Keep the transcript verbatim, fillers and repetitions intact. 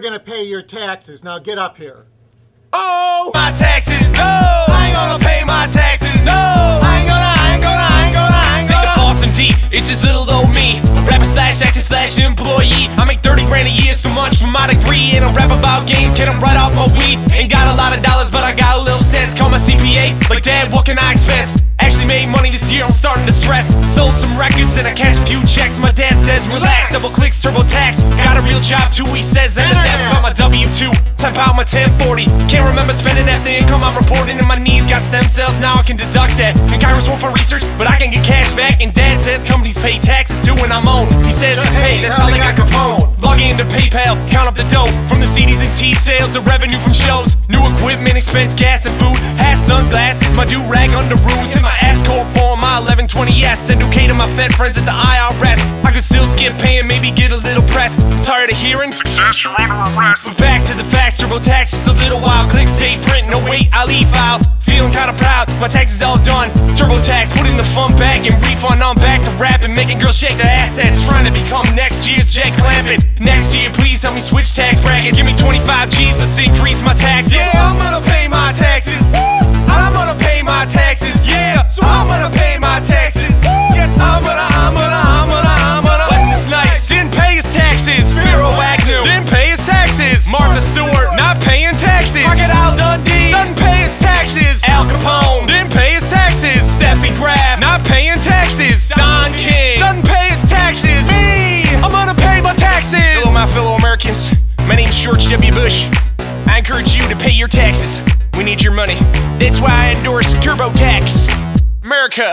never gonna pay your taxes. Now get up here. Oh! My taxes, no! I ain't gonna pay my taxes, no! I ain't gonna, I ain't gonna, I ain't gonna, I ain't gonna. Boss and D, it's just little old me. Rapper slash actor slash employee. I make thirty grand a year, so much for my degree. And I rap about games, get them right off my weed. Ain't got a lot of dollars, but I got a little sense. Call my C P A, like dad, what can I expense? Actually made money this year, I'm starting to stress. Sold some records and I cashed a few checks. My dad says relax, double clicks, TurboTax. Got a real job too, he says, and the theft on my W two, type out my ten forty. Can't remember spending that the income I'm reporting. And my knees got stem cells, now I can deduct that. And Kairos won't for research, but I can get cash back. And dad says companies pay taxes too, and I'm on. He says it's paid, that's how they got Capone. Log into PayPal, count up the dough. From the C Ds and T sales, the revenue from shows. New equipment, expense, gas and food. Hats, sunglasses, my do-rag under ruse. My S-Corp form, my eleven twenty S. Send U K to my Fed friends at the I R S. I could still skip paying, maybe get a little press. I'm tired of hearing success, you're under arrest. But back to the facts, TurboTax just a little while. Click save, print, no wait, I'll e-file. Feeling kinda proud, my tax is all done. TurboTax, put in the fun back and refund. I'm back to rapping, making girls shake their assets. Trying to become next year's Jack Clampett. Next year, please help me switch tax brackets. Give me twenty-five G's, let's increase my taxes. Yeah, I'm gonna pay my taxes. I'm gonna pay my taxes. Yeah, so I'm gonna pay my taxes. Yes, I'm gonna, I'm gonna, I'm gonna, I'm gonna. Wes is nice, didn't pay his taxes. Spiro Agnew didn't pay his taxes. Martha Stewart not paying taxes. Crocodile Dundee doesn't pay his taxes. Al Capone didn't pay his taxes. Steffi Graf not paying taxes. Don King doesn't pay his taxes. Me, I'm gonna pay my taxes. Hello, my fellow Americans. My name's George W. Bush. I encourage you to pay your taxes. We need your money. That's why I endorse TurboTax. America.